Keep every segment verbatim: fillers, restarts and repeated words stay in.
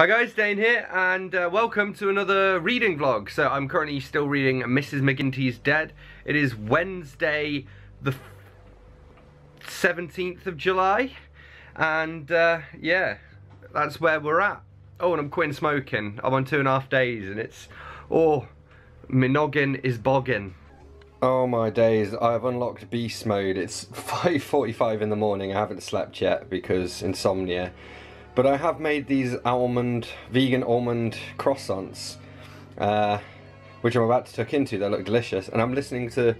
Hi guys, Dane here, and uh, welcome to another reading vlog. So I'm currently still reading Missus McGinty's Dead. It is Wednesday the seventeenth of July, and uh, yeah, that's where we're at. Oh, and I'm quitting smoking. I'm on two and a half days, and it's, oh, my noggin is bogging. Oh my days, I've unlocked beast mode. It's five forty-five in the morning, I haven't slept yet because insomnia. But I have made these almond, vegan almond croissants, uh, which I'm about to tuck into. They look delicious, and I'm listening to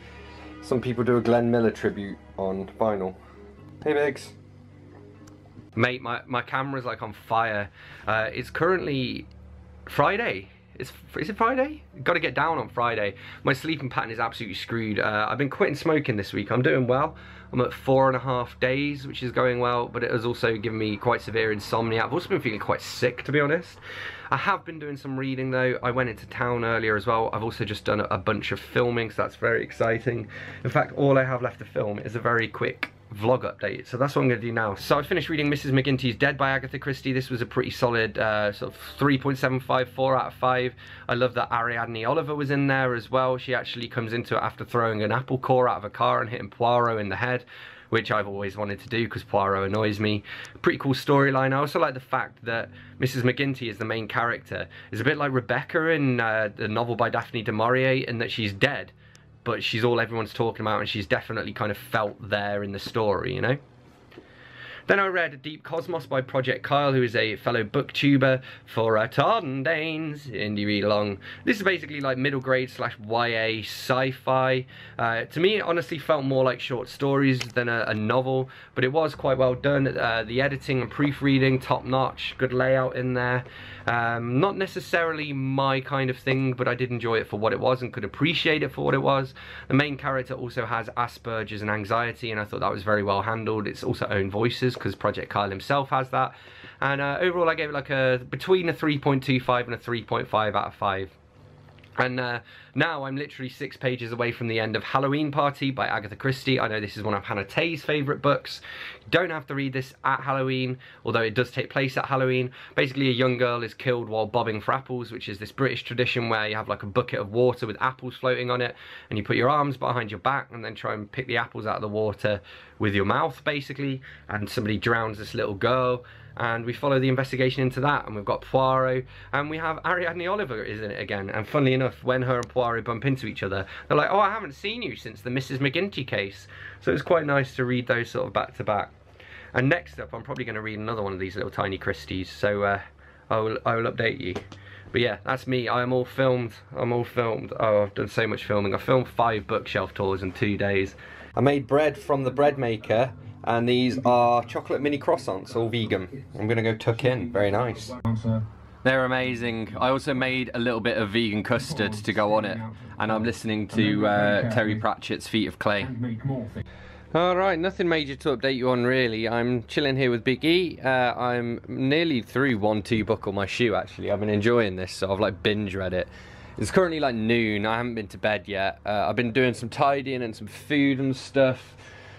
some people do a Glenn Miller tribute on vinyl. Hey Bex. Mate, my, my camera's like on fire. Uh, it's currently Friday. It's, is it Friday? Gotta get down on Friday. My sleeping pattern is absolutely screwed. Uh, I've been quitting smoking this week. I'm doing well. I'm at four and a half days, which is going well, but it has also given me quite severe insomnia. I've also been feeling quite sick, to be honest. I have been doing some reading, though. I went into town earlier as well. I've also just done a bunch of filming, so that's very exciting. In fact, all I have left to film is a very quick vlog update, so that's what I'm going to do now. So I finished reading Missus McGinty's Dead by Agatha Christie. This was a pretty solid uh, sort of three point seven five, four out of five. I love that Ariadne Oliver was in there as well. She actually comes into it after throwing an apple core out of a car and hitting Poirot in the head, which I've always wanted to do because Poirot annoys me. Pretty cool storyline. I also like the fact that Missus McGinty is the main character. It's a bit like Rebecca in uh, the novel by Daphne du Maurier, in that she's dead, but she's all everyone's talking about, and she's definitely kind of felt there in the story, you know? Then I read Deep Cosmos by Project Kyle, who is a fellow booktuber for uh, Tom Danes, Indie Read Along. This is basically like middle grade slash Y A sci-fi. Uh, to me, it honestly felt more like short stories than a, a novel, but it was quite well done. Uh, the editing and proofreading, top notch, good layout in there. Um, not necessarily my kind of thing, but I did enjoy it for what it was and could appreciate it for what it was. The main character also has Asperger's and anxiety, and I thought that was very well handled. It's also own voices, because Project Kyle himself has that, and uh, overall I gave it like a between a three point two five and a three point five out of five. And uh, now I'm literally six pages away from the end of Halloween Party by Agatha Christie. I know this is one of Hannah Tay's favourite books. You don't have to read this at Halloween, although it does take place at Halloween. Basically, a young girl is killed while bobbing for apples, which is this British tradition where you have like a bucket of water with apples floating on it, and you put your arms behind your back and then try and pick the apples out of the water with your mouth, basically. And somebody drowns this little girl, and we follow the investigation into that, and we've got Poirot, and we have Ariadne Oliver is in it again. And funnily enough, when her and Poirot bump into each other, they're like, oh, I haven't seen you since the Missus McGinty case. So it's quite nice to read those sort of back to back. And next up, I'm probably going to read another one of these little tiny Christies, so uh, I will, I will update you. But yeah, that's me. I'm all filmed. I'm all filmed. Oh, I've done so much filming. I filmed five bookshelf tours in two days. I made bread from the bread maker, and these are chocolate mini croissants, all vegan. I'm gonna go tuck in, very nice. They're amazing. I also made a little bit of vegan custard to go on it, and I'm listening to uh, Terry Pratchett's Feet of Clay. Alright, nothing major to update you on really. I'm chilling here with Big E. Uh, I'm nearly through One, Two, Buckle My Shoe actually. I've been enjoying this, so I've like binge read it. It's currently like noon, I haven't been to bed yet. Uh, I've been doing some tidying and some food and stuff,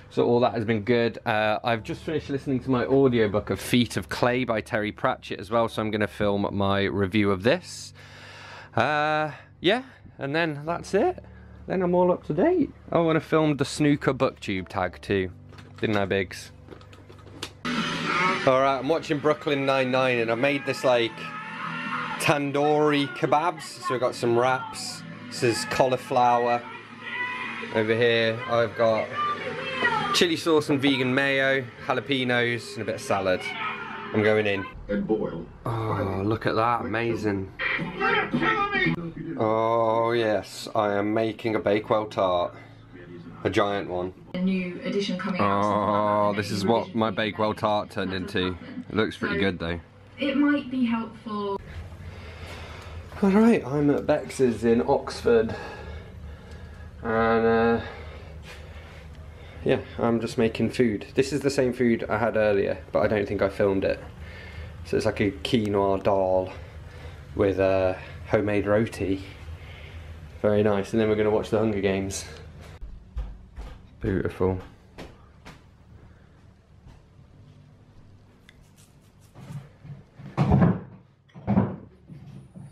so all that has been good. Uh, I've just finished listening to my audiobook of Feet of Clay by Terry Pratchett as well, so I'm going to film my review of this. Uh, yeah, and then that's it. Then I'm all up to date. Oh, and I filmed the snooker booktube tag too, didn't I, Biggs? Alright, I'm watching Brooklyn Nine-Nine, and I made this like tandoori kebabs. So I've got some wraps, this is cauliflower. Over here I've got chili sauce and vegan mayo, jalapenos, and a bit of salad. I'm going in. And boil. Oh, look at that, amazing. Oh yes, I am making a Bakewell tart. A giant one. A new edition coming out. Oh, this is what my Bakewell tart turned into. It looks pretty good though. It might be helpful. Alright, I'm at Bex's in Oxford. And uh... yeah, I'm just making food. This is the same food I had earlier, but I don't think I filmed it. So it's like a quinoa dal with a homemade roti. Very nice. And then we're going to watch the Hunger Games. Beautiful.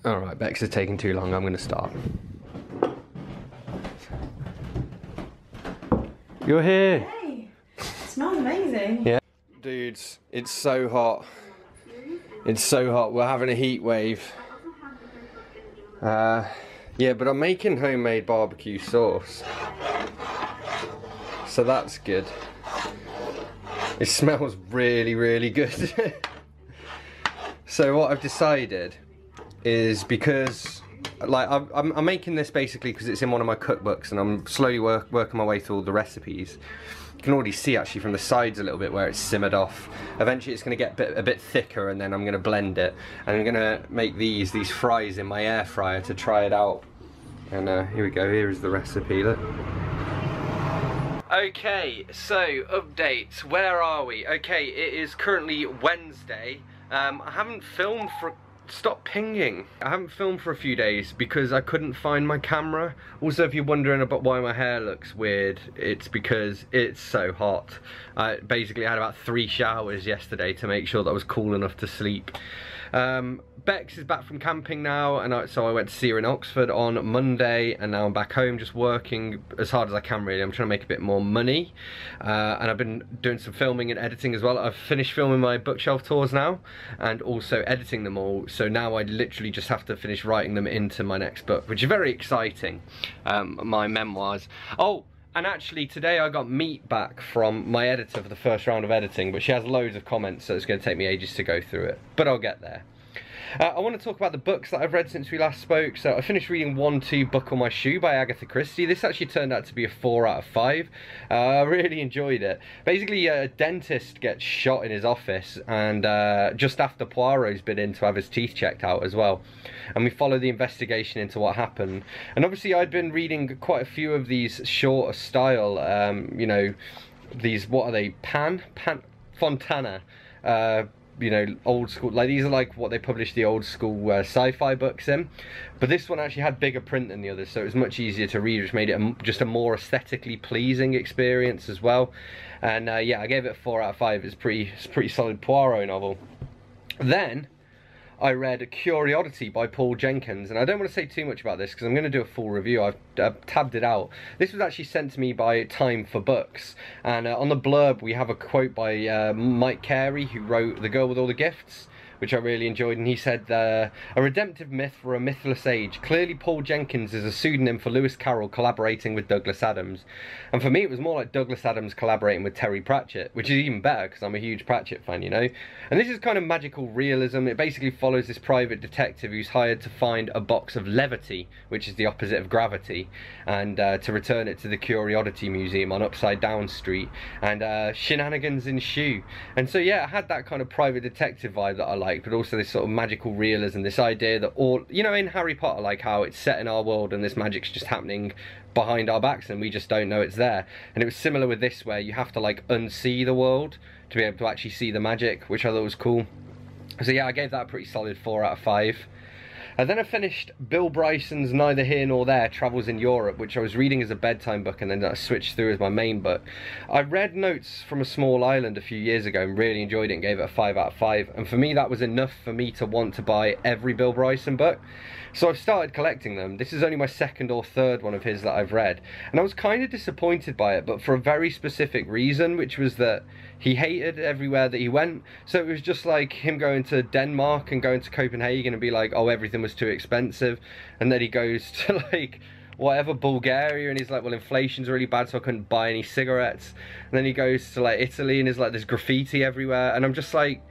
All right, Bex is taking too long. I'm going to start. You're here. Hey, it smells amazing. Yeah. Dudes, it's so hot. It's so hot. We're having a heat wave. Uh, yeah, but I'm making homemade barbecue sauce. So that's good. It smells really, really good. So what I've decided is, because like I'm, I'm, I'm making this basically because it's in one of my cookbooks, and I'm slowly work, working my way through all the recipes. You can already see actually from the sides a little bit where it's simmered off. Eventually it's going to get a bit, a bit thicker, and then I'm going to blend it, and I'm going to make these these fries in my air fryer to try it out. And uh, here we go. Here is the recipe. Look. Okay, so updates. Where are we? Okay, it is currently Wednesday. Um, I haven't filmed for. Stop pinging. I haven't filmed for a few days because I couldn't find my camera. Also, if you're wondering about why my hair looks weird, it's because it's so hot. I basically had about three showers yesterday to make sure that I was cool enough to sleep. Um, Bex is back from camping now, and I, so I went to see her in Oxford on Monday, and now I'm back home just working as hard as I can, really. I'm trying to make a bit more money, uh, and I've been doing some filming and editing as well. I've finished filming my bookshelf tours now, and also editing them all, so now I literally just have to finish writing them into my next book, which is very exciting, um, my memoirs. Oh! And actually today I got meat back from my editor for the first round of editing, but she has loads of comments, so it's going to take me ages to go through it, but I'll get there. Uh, I want to talk about the books that I've read since we last spoke. So I finished reading One, Two, Buckle My Shoe by Agatha Christie. This actually turned out to be a four out of five. Uh, I really enjoyed it. Basically, a dentist gets shot in his office, and uh, just after Poirot's been in to have his teeth checked out as well. And we follow the investigation into what happened. And obviously, I'd been reading quite a few of these shorter style, um, you know, these, what are they, Pan? Pan? Fontana. Uh, you know, old school, like these are like what they published the old school uh, sci-fi books in, but this one actually had bigger print than the others, so it was much easier to read, which made it a, just a more aesthetically pleasing experience as well. And uh, yeah, I gave it a four out of five. It's pretty, it's a pretty solid Poirot novel. Then I read A Curioddity by Paul Jenkins, and I don't want to say too much about this because I'm going to do a full review. I've, I've tabbed it out. This was actually sent to me by Time For Books, and uh, on the blurb we have a quote by uh, Mike Carey, who wrote The Girl With All The Gifts, which I really enjoyed, and he said, uh, a redemptive myth for a mythless age. Clearly Paul Jenkins is a pseudonym for Lewis Carroll collaborating with Douglas Adams. And for me it was more like Douglas Adams collaborating with Terry Pratchett, which is even better because I'm a huge Pratchett fan, you know. And this is kind of magical realism. It basically follows this private detective who's hired to find a box of levity, which is the opposite of gravity, and uh, to return it to the Curioddity Museum on Upside Down Street, and uh, shenanigans ensue. And so yeah, I had that kind of private detective vibe that I like. But also this sort of magical realism, this idea that all, you know, in Harry Potter, like how it's set in our world and this magic's just happening behind our backs and we just don't know it's there. And it was similar with this, where you have to like unsee the world to be able to actually see the magic, which I thought was cool. So yeah, I gave that a pretty solid four out of five. And then I finished Bill Bryson's Neither Here Nor There, Travels in Europe, which I was reading as a bedtime book and then I switched through as my main book. I read Notes from a Small Island a few years ago and really enjoyed it and gave it a five out of five. And for me, that was enough for me to want to buy every Bill Bryson book. So I've started collecting them. This is only my second or third one of his that I've read. And I was kind of disappointed by it, but for a very specific reason, which was that he hated everywhere that he went. So it was just like him going to Denmark and going to Copenhagen and be like, oh, everything was too expensive. And then he goes to like whatever, Bulgaria, and he's like, well, inflation's really bad, so I couldn't buy any cigarettes. And then he goes to like Italy and there's like this graffiti everywhere, and I'm just like,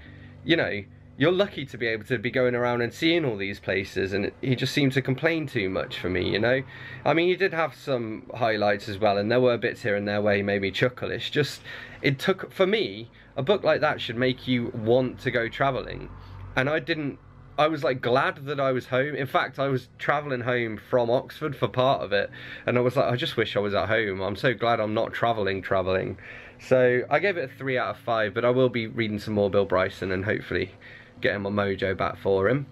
you know, you're lucky to be able to be going around and seeing all these places. And he just seemed to complain too much for me, you know. I mean, he did have some highlights as well, and there were bits here and there where he made me chuckle. It's just, it took, for me, a book like that should make you want to go traveling, and I didn't. I was like glad that I was home. In fact, I was traveling home from Oxford for part of it, and I was like, I just wish I was at home. I'm so glad I'm not traveling traveling. So I gave it a three out of five, but I will be reading some more Bill Bryson and hopefully getting my mojo back for him.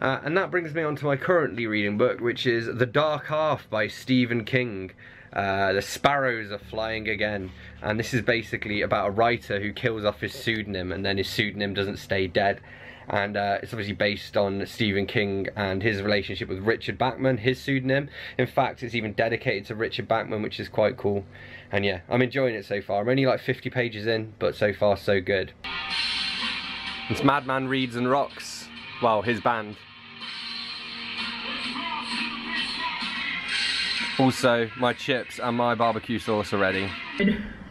Uh, and that brings me on to my currently reading book, which is The Dark Half by Stephen King. Uh, the Sparrows Are Flying Again, and this is basically about a writer who kills off his pseudonym, and then his pseudonym doesn't stay dead. and uh, it's obviously based on Stephen King and his relationship with Richard Bachman, his pseudonym. In fact, it's even dedicated to Richard Bachman, which is quite cool. And yeah, I'm enjoying it so far. I'm only like fifty pages in, but so far so good. It's Madman Reads and Rocks. Well, his band. Also, my chips and my barbecue sauce are ready.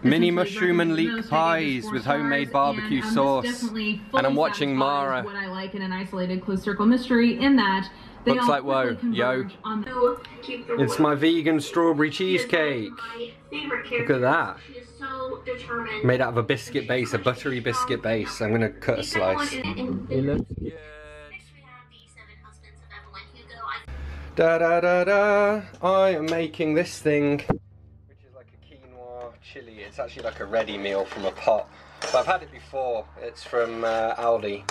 Mini mushroom and leek pies with homemade barbecue and sauce. And I'm watching Mara. What I like in an isolated closed circle mystery in that they looks all like whoa, yo. It's my vegan strawberry cheesecake. Look at that. So made out of a biscuit base, a buttery biscuit base. I'm gonna cut a slice. It looks good. Da da da da! I am making this thing, which is like a quinoa chili. It's actually like a ready meal from a pot. But I've had it before. It's from uh, Aldi,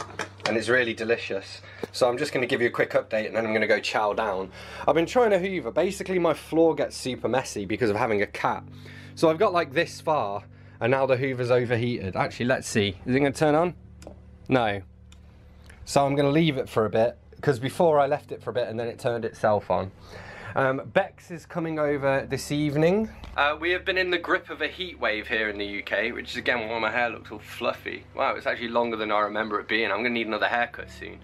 and it's really delicious. So I'm just going to give you a quick update, and then I'm going to go chow down. I've been trying to hoover. Basically, my floor gets super messy because of having a cat. So I've got like this far, and now the hoover's overheated. Actually, let's see. Is it going to turn on? No. So I'm going to leave it for a bit, because before I left it for a bit and then it turned itself on. Um, Bex is coming over this evening. Uh, we have been in the grip of a heat wave here in the U K, which is again why my hair looks all fluffy. Wow, it's actually longer than I remember it being. I'm gonna need another haircut soon.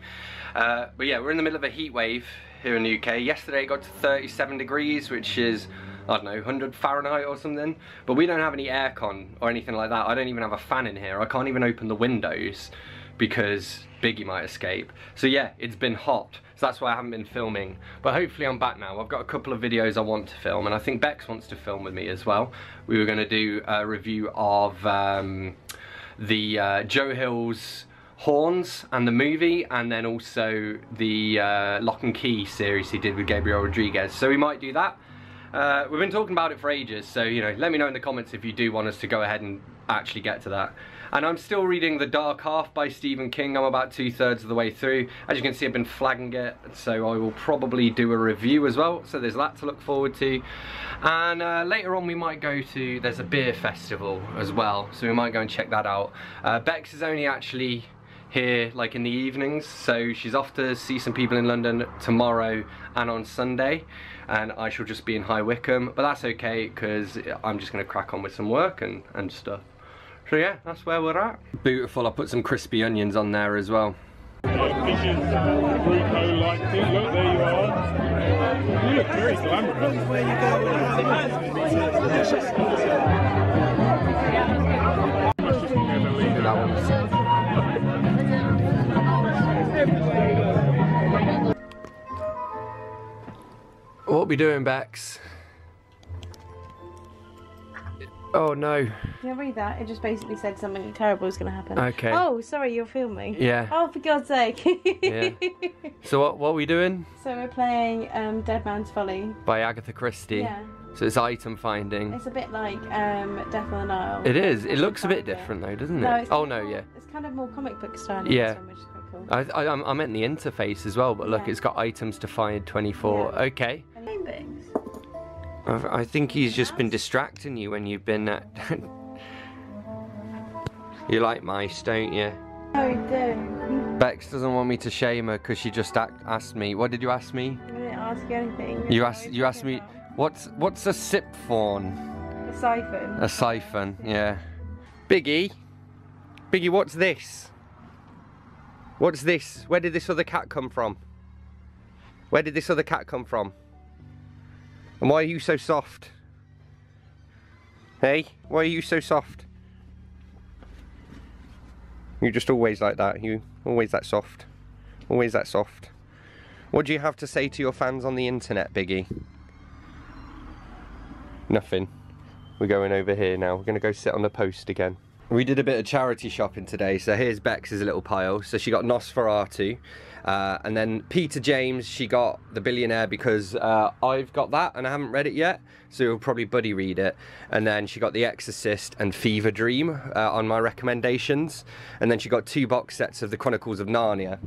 Uh, but yeah, we're in the middle of a heat wave here in the U K. Yesterday it got to thirty-seven degrees, which is, I don't know, one hundred Fahrenheit or something. But we don't have any aircon or anything like that. I don't even have a fan in here. I can't even open the windows, because Biggie might escape. So yeah, it's been hot, so that's why I haven't been filming. But hopefully I'm back now. I've got a couple of videos I want to film, and I think Bex wants to film with me as well. We were gonna do a review of um, the uh, Joe Hill's Horns and the movie, and then also the uh, Lock and Key series he did with Gabriel Rodriguez. So we might do that. Uh, we've been talking about it for ages, so you know, let me know in the comments if you do want us to go ahead and actually get to that. And I'm still reading The Dark Half by Stephen King. I'm about two-thirds of the way through. As you can see, I've been flagging it, so I will probably do a review as well, so there's that to look forward to. And uh, later on we might go to, there's a beer festival as well, so we might go and check that out. Uh, Bex is only actually here like in the evenings, so she's off to see some people in London tomorrow and on Sunday, and I shall just be in High Wycombe, but that's okay, because I'm just going to crack on with some work and, and stuff. So yeah, that's where we're at. Beautiful, I put some crispy onions on there as well. What are we doing, Bex? Oh no. Did I read that? It just basically said something terrible was going to happen. Okay. Oh, sorry, you're filming. Yeah. Oh, for God's sake. Yeah. So what, what are we doing? So we're playing um, Dead Man's Folly. By Agatha Christie. Yeah. So it's item finding. It's a bit like um, Death on the Nile. It is. It looks a bit different though, doesn't it? No, it's oh no, more, yeah. It's kind of more comic book style. Yeah. This one, which is quite cool. I, I, I meant the interface as well, but look, yeah, it's got items to find twenty-four. Yeah. Okay. Name things. I think he's just been distracting you when you've been at... You like mice, don't you? I do. Bex doesn't want me to shame her because she just asked me. What did you ask me? I didn't ask you anything. You asked, you asked me, what's what's a siphon? A siphon. A siphon, yeah. Biggie? Biggie, what's this? What's this? Where did this other cat come from? Where did this other cat come from? And why are you so soft? Hey, why are you so soft? You're just always like that, you always that soft. Always that soft. What do you have to say to your fans on the internet, Biggie? Nothing. We're going over here now. We're gonna go sit on the post again. We did a bit of charity shopping today, so here's Bex's little pile. So she got Nosferatu, uh, and then Peter James, she got The Billionaire, because uh, I've got that and I haven't read it yet, so we'll probably buddy read it. And then she got The Exorcist and Fever Dream uh, on my recommendations. And then she got two box sets of The Chronicles of Narnia.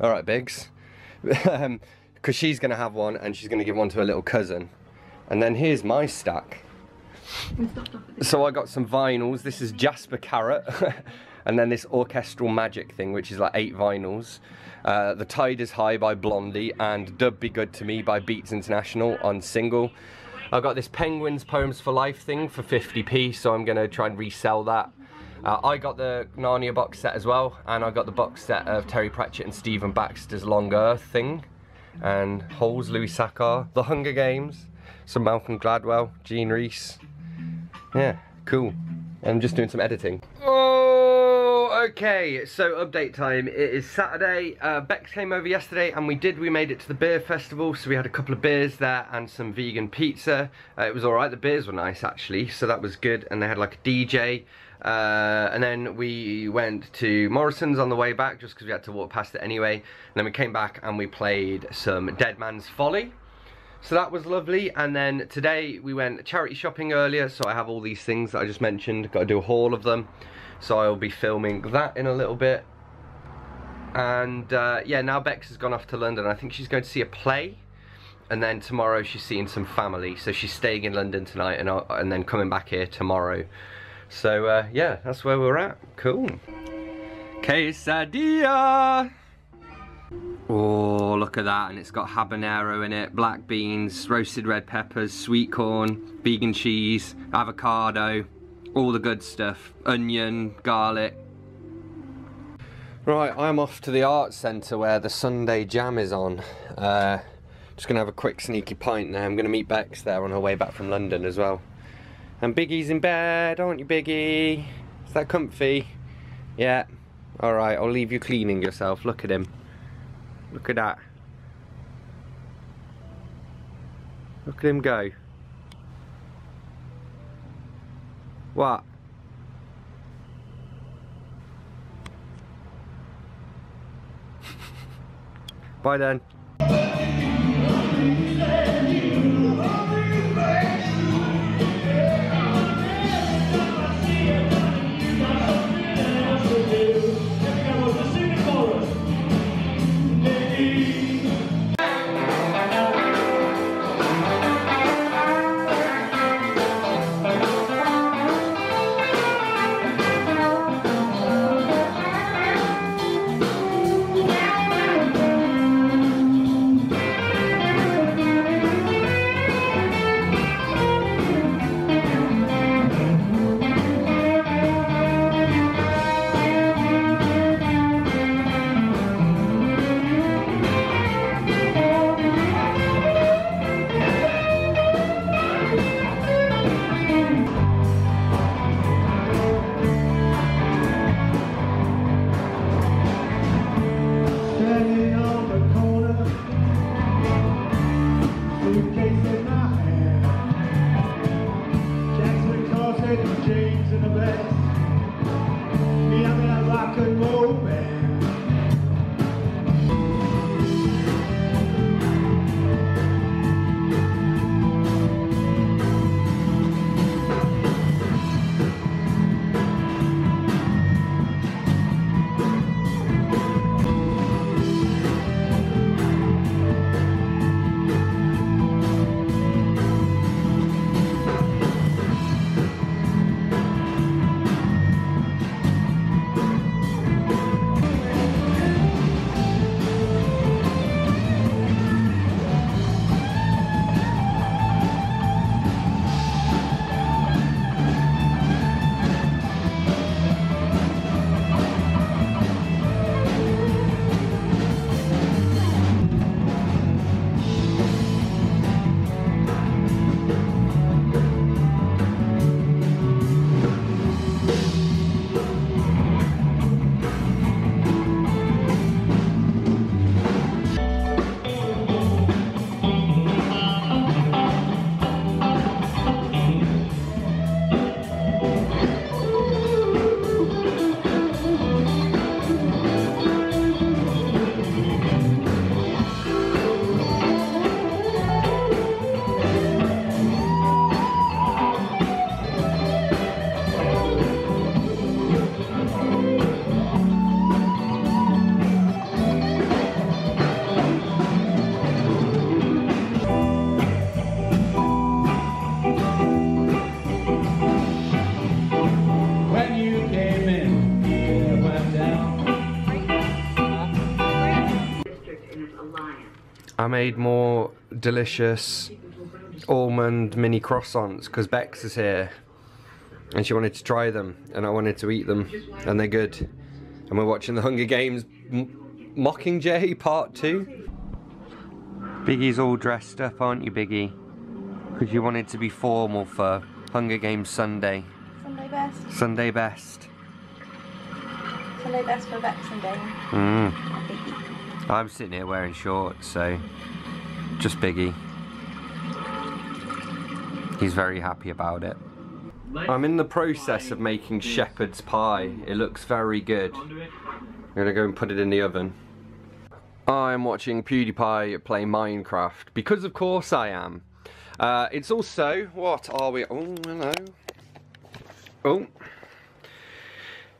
All right, Biggs. Because she's going to have one, and she's going to give one to her little cousin. And then here's my stack. So I got some vinyls. This is Jasper Carrot and then this Orchestral Magic thing, which is like eight vinyls. Uh, The Tide Is High by Blondie and Dub Be Good To Me by Beats International on single. I've got this Penguins Poems for Life thing for fifty p, so I'm going to try and resell that. Uh, I got the Narnia box set as well, and I got the box set of Terry Pratchett and Stephen Baxter's Long Earth thing, and Holes, Louis Sackar, The Hunger Games, some Malcolm Gladwell, Gene Reese. Yeah, cool. I'm just doing some editing. Oh, okay, so update time. It is Saturday. Uh, Bex came over yesterday, and we did. We made it to the beer festival, so we had a couple of beers there and some vegan pizza. Uh, it was all right. The beers were nice, actually, so that was good, and they had like a D J. Uh, and then we went to Morrison's on the way back, just because we had to walk past it anyway. And then we came back and we played some Dead Man's Folly. So that was lovely, and then today we went charity shopping earlier, so I have all these things that I just mentioned, got to do a haul of them. So I'll be filming that in a little bit. And uh, yeah, now Bex has gone off to London. I think she's going to see a play, and then tomorrow she's seeing some family. So she's staying in London tonight and, I'll, and then coming back here tomorrow. So uh, yeah, that's where we're at. Cool. Quesadilla! Oh, look at that, and it's got habanero in it, black beans, roasted red peppers, sweet corn, vegan cheese, avocado, all the good stuff, onion, garlic. Right, I'm off to the Arts Centre where the Sunday Jam is on. Uh, just going to have a quick sneaky pint there. I'm going to meet Bex there on her way back from London as well. And Biggie's in bed, aren't you, Biggie? Is that comfy? Yeah. Alright, I'll leave you cleaning yourself. Look at him. Look at that. Look at him go. What? Bye then. I made more delicious almond mini croissants because Bex is here and she wanted to try them and I wanted to eat them and they're good. And we're watching the Hunger Games M Mockingjay part two. Biggie's all dressed up, aren't you, Biggie? Because you wanted to be formal for Hunger Games Sunday. Sunday best. Sunday best. Sunday best for Bex and Dane. Mm. Biggie. I'm sitting here wearing shorts, so just Biggie. He's very happy about it. I'm in the process of making shepherd's pie. It looks very good. I'm gonna go and put it in the oven. I'm watching PewDiePie play Minecraft, because of course I am. Uh, it's also, what are we, oh hello. Oh.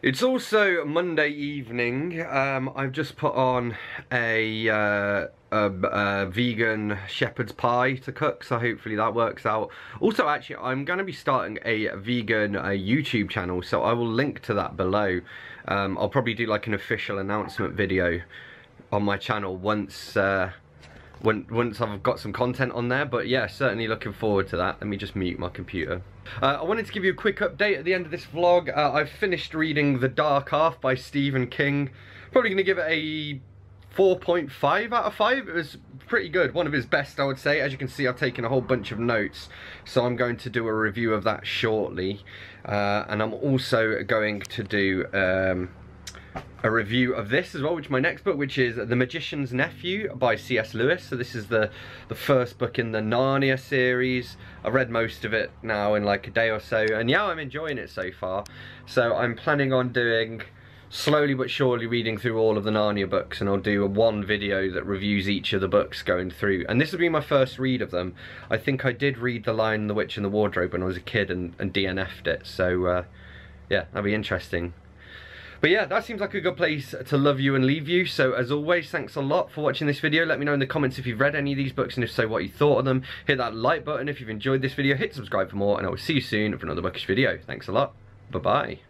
It's also Monday evening. Um, I've just put on a, uh, a, a vegan shepherd's pie to cook, so hopefully that works out. Also, actually, I'm going to be starting a vegan uh, YouTube channel, so I will link to that below. Um, I'll probably do like an official announcement video on my channel once, uh, when, once I've got some content on there. But yeah, certainly looking forward to that. Let me just mute my computer. Uh, I wanted to give you a quick update at the end of this vlog. Uh, I've finished reading The Dark Half by Stephen King. Probably going to give it a four point five out of five. It was pretty good. One of his best, I would say. As you can see, I've taken a whole bunch of notes. So I'm going to do a review of that shortly. Uh, and I'm also going to do um, a review of this as well, which is my next book, which is The Magician's Nephew by C S Lewis. So this is the, the first book in the Narnia series. I've read most of it now in like a day or so, and yeah, I'm enjoying it so far. So I'm planning on doing, slowly but surely, reading through all of the Narnia books, and I'll do a one video that reviews each of the books going through. And this will be my first read of them. I think I did read The Lion, the Witch and the Wardrobe when I was a kid and, and D N F'd it, so uh, yeah, that'll be interesting. But yeah, that seems like a good place to love you and leave you. So as always, thanks a lot for watching this video. Let me know in the comments if you've read any of these books, and if so, what you thought of them. Hit that like button if you've enjoyed this video. Hit subscribe for more, and I will see you soon for another bookish video. Thanks a lot. Bye-bye.